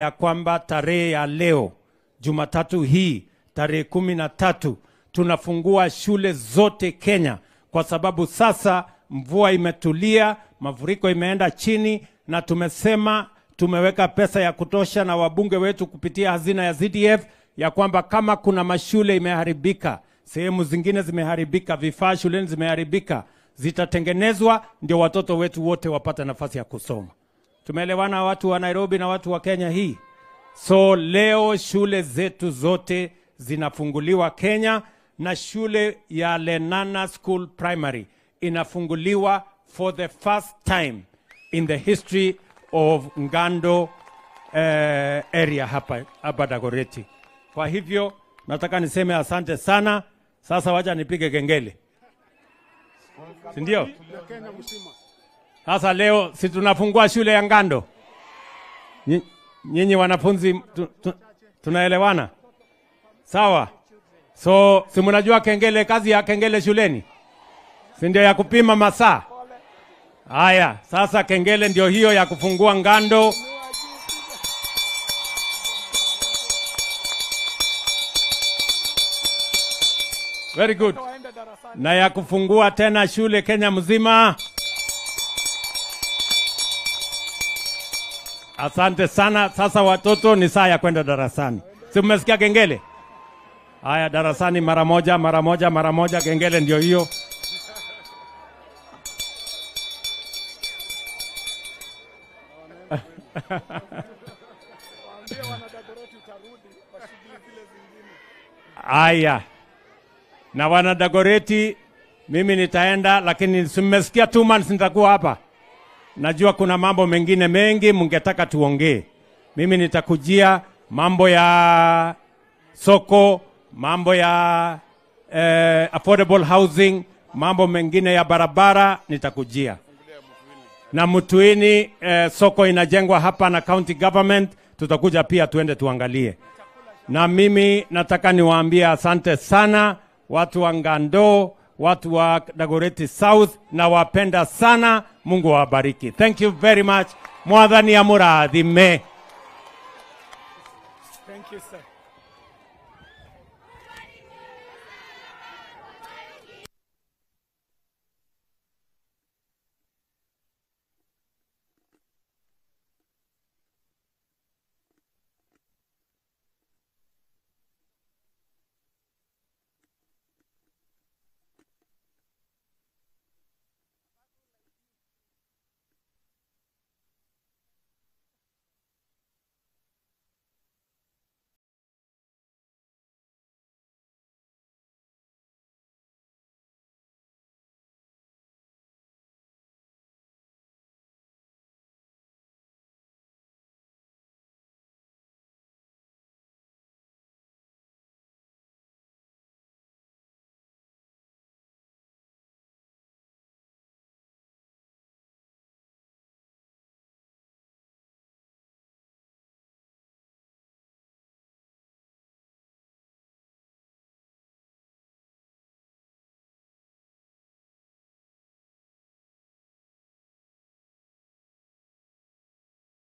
ya kwamba tarehe ya leo Jumatatu hii tarehe 13 tunafungua shule zote Kenya, kwa sababu sasa mvua imetulia, mafuriko imeenda chini, na tumesema tumeweka pesa ya kutosha na wabunge wetu kupitia hazina ya ZDF ya kwamba kama kuna mashule imeharibika, sehemu zingine zimeharibika, vifaa shuleni zimeharibika, zitatengenezwa ndio watoto wetu wote wapata nafasi ya kusoma. Tumeelewana watu wa Nairobi na watu wa Kenya hii? So leo shule zetu zote zinafunguliwa Kenya, na shule ya Lenana School Primary inafunguliwa for the first time in the history of Ngando area hapa Dagoretti. Kwa hivyo nataka niseme asante sana. Sasa wacha nipige kengele, sindio? Sasa leo si tunafungua shule ya Ngando. Nyinyi wanafunzi tunaelewana? Sawa. So si mnajua kengele, kazi ya kengele shuleni, si ndio ya kupima masaa? Haya, sasa kengele ndio hiyo ya kufungua Ngando. Very good. Na ya kufungua tena shule Kenya mzima. Asante sana. Sasa watoto ni saa ya kwenda darasani. Si mmesikia kengele? Haya, darasani mara moja, mara moja, mara moja. Kengele ndio hiyo. Aya. Na wana Dagoretti, mimi nitaenda, lakini simesikia 2 months nitakuwa hapa. Najua kuna mambo mengine mengi mungetaka tuongee. Mimi nitakujia mambo ya soko, mambo ya affordable housing, mambo mengine ya barabara nitakujia. Na Mutuini soko inajengwa hapa na county government, tutakuja pia tuende tuangalie. Na mimi nataka niwaambie asante sana watu wa Ngando, watu wa Dagoretti South, na wapenda sana. Mungu wabariki. Thank you very much. Mwadhani ya muradhi me. Thank you, sir.